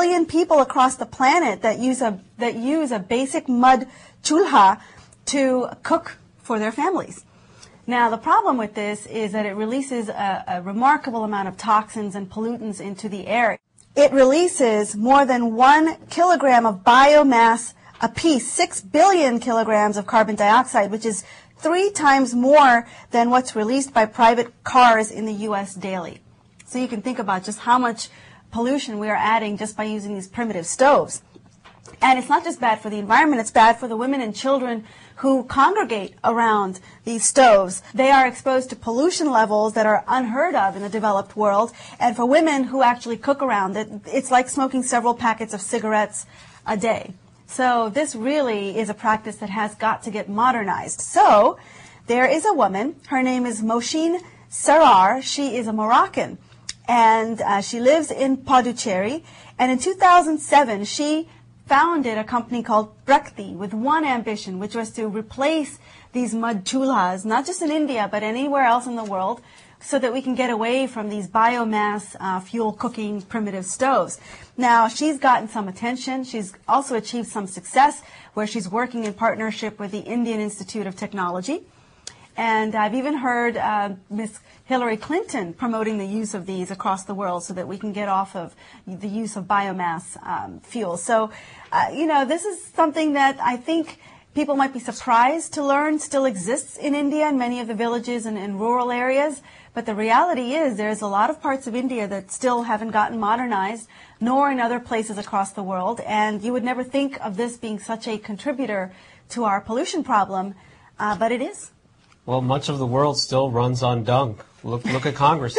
billion people across the planet that use a basic mud chulha to cook for their families. Now, the problem with this is that it releases a remarkable amount of toxins and pollutants into the air. It releases more than 1 kilogram of biomass a piece, 6 billion kilograms of carbon dioxide, which is 3 times more than what's released by private cars in the U.S. daily. So you can think about just how much pollution we are adding just by using these primitive stoves. And it's not just bad for the environment, it's bad for the women and children who congregate around these stoves. They are exposed to pollution levels that are unheard of in the developed world. And for women who actually cook around it, it's like smoking several packets of cigarettes a day. So this really is a practice that has got to get modernized. So there is a woman, her name is Mosheen Sarar. She is a Moroccan, and she lives in Puducherry. And in 2007, she founded a company called Prakti with one ambition, which was to replace these mud chulhas, not just in India, but anywhere else in the world, so that we can get away from these biomass fuel cooking primitive stoves. Now, she's gotten some attention. She's also achieved some success where she's working in partnership with the Indian Institute of Technology. And I've even heard Miss Hillary Clinton promoting the use of these across the world so that we can get off of the use of biomass fuel. So, you know, this is something that I think people might be surprised to learn still exists in India and many of the villages and in rural areas. But the reality is there's a lot of parts of India that still haven't gotten modernized, nor in other places across the world. And you would never think of this being such a contributor to our pollution problem, but it is. Well, much of the world still runs on dung. Look at Congress.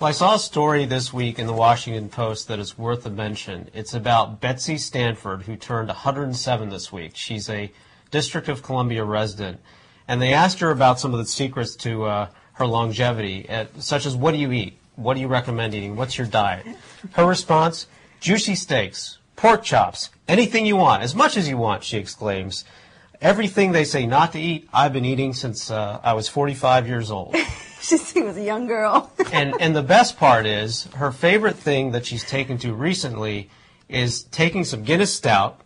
Well, I saw a story this week in the Washington Post that is worth a mention. It's about Betsy Stanford, who turned 107 this week. She's a District of Columbia resident. And they asked her about some of the secrets to her longevity, such as what do you eat? What do you recommend eating? What's your diet? Her response, juicy steaks, pork chops, anything you want, as much as you want, she exclaims. Everything they say not to eat, I've been eating since I was 45 years old. She was a young girl. and the best part is, her favorite thing that she's taken to recently is taking some Guinness Stout,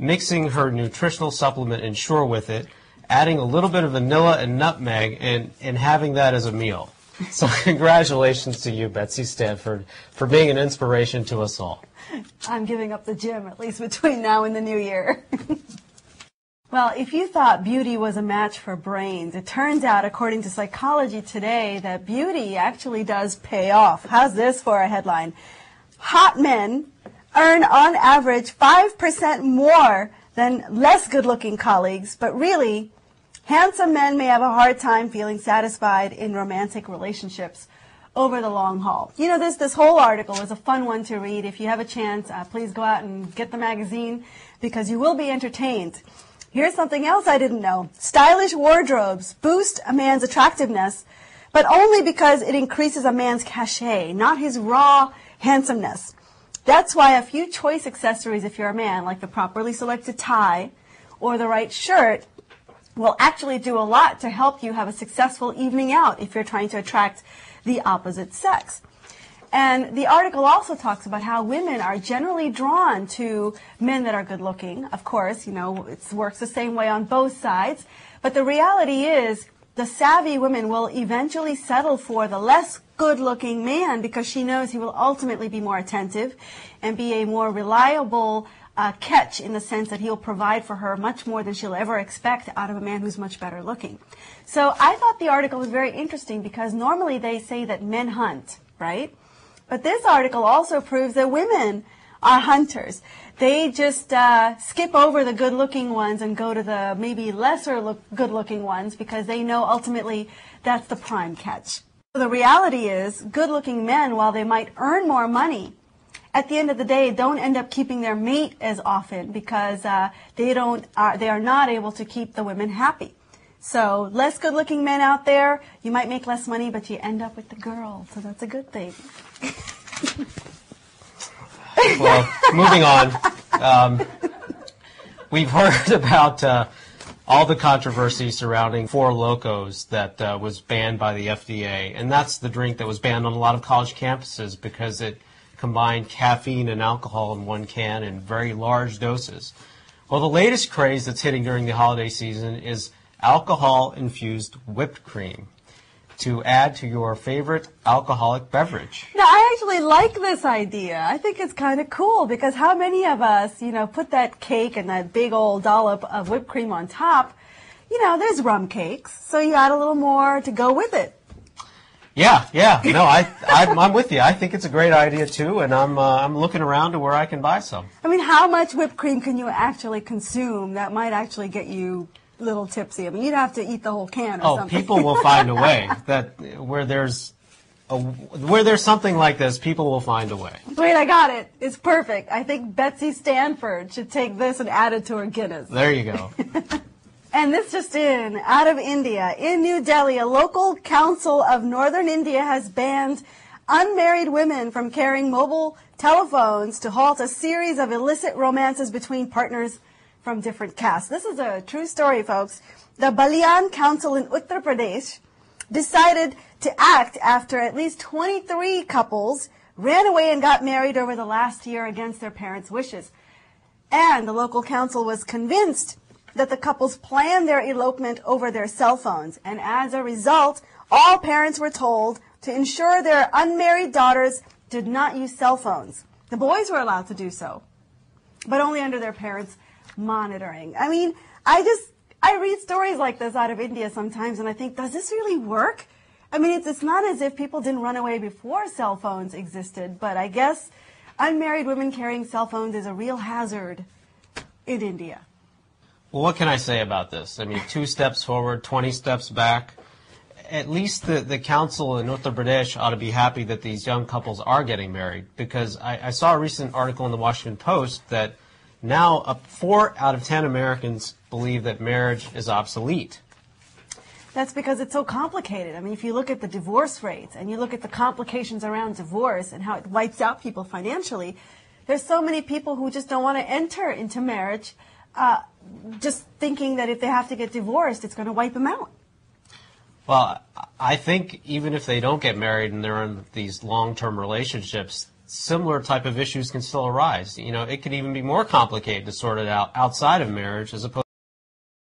mixing her nutritional supplement Ensure with it, adding a little bit of vanilla and nutmeg, and having that as a meal. So congratulations to you, Betsy Stanford, for being an inspiration to us all. I'm giving up the gym, at least between now and the new year. Well, if you thought beauty was a match for brains, it turns out, according to Psychology Today, that beauty actually does pay off. How's this for a headline? Hot men earn on average 5% more than less good-looking colleagues, but really, handsome men may have a hard time feeling satisfied in romantic relationships over the long haul. You know, this whole article is a fun one to read. If you have a chance, please go out and get the magazine, because you will be entertained. Here's something else I didn't know. Stylish wardrobes boost a man's attractiveness, but only because it increases a man's cachet, not his raw handsomeness. That's why a few choice accessories, if you're a man, like the properly selected tie or the right shirt, will actually do a lot to help you have a successful evening out if you're trying to attract the opposite sex. And the article also talks about how women are generally drawn to men that are good-looking. Of course, you know, it works the same way on both sides. But the reality is the savvy woman will eventually settle for the less good-looking man because she knows he will ultimately be more attentive and be a more reliable catch, in the sense that he'll provide for her much more than she'll ever expect out of a man who's much better looking. So I thought the article was very interesting because normally they say that men hunt, right? But this article also proves that women are hunters. They just skip over the good-looking ones and go to the maybe lesser good-looking ones because they know ultimately that's the prime catch. So the reality is good-looking men, while they might earn more money, at the end of the day don't end up keeping their mate as often because they are not able to keep the women happy. So less good-looking men out there, you might make less money, but you end up with the girl. So that's a good thing. Well, moving on. We've heard about all the controversy surrounding Four Locos that was banned by the FDA. And that's the drink that was banned on a lot of college campuses because it combined caffeine and alcohol in one can in very large doses. Well, the latest craze that's hitting during the holiday season is alcohol-infused whipped cream to add to your favorite alcoholic beverage. Now, I actually like this idea. I think it's kind of cool because how many of us, you know, put that cake and that big old dollop of whipped cream on top? You know, there's rum cakes, so you add a little more to go with it. Yeah. No, I'm with you. I think it's a great idea too, and I'm looking around to where I can buy some. I mean, how much whipped cream can you actually consume that might actually get you a little tipsy? I mean, you'd have to eat the whole can or something. Oh, people will find a way. Where there's something like this, people will find a way. Wait, I got it. It's perfect. I think Betsy Stanford should take this and add it to her Guinness. There you go. And this just in, out of India, in New Delhi, a local council of northern India has banned unmarried women from carrying mobile telephones to halt a series of illicit romances between partners from different castes. This is a true story, folks. The Balian Council in Uttar Pradesh decided to act after at least 23 couples ran away and got married over the last year against their parents' wishes. And the local council was convinced that the couples planned their elopement over their cell phones. And as a result, all parents were told to ensure their unmarried daughters did not use cell phones. The boys were allowed to do so, but only under their parents' monitoring. I mean, I read stories like this out of India sometimes, and I think, does this really work? I mean, it's not as if people didn't run away before cell phones existed, but I guess unmarried women carrying cell phones is a real hazard in India. Well, what can I say about this? I mean, 2 steps forward, 20 steps back. At least the council in Uttar Pradesh ought to be happy that these young couples are getting married, because I saw a recent article in the Washington Post that now 4 out of 10 Americans believe that marriage is obsolete. That's because it's so complicated. I mean, if you look at the divorce rates and you look at the complications around divorce and how it wipes out people financially, there's so many people who just don't want to enter into marriage just thinking that if they have to get divorced, it's going to wipe them out. Well, I think even if they don't get married and they're in these long-term relationships, similar type of issues can still arise. You know, it could even be more complicated to sort it out outside of marriage as opposed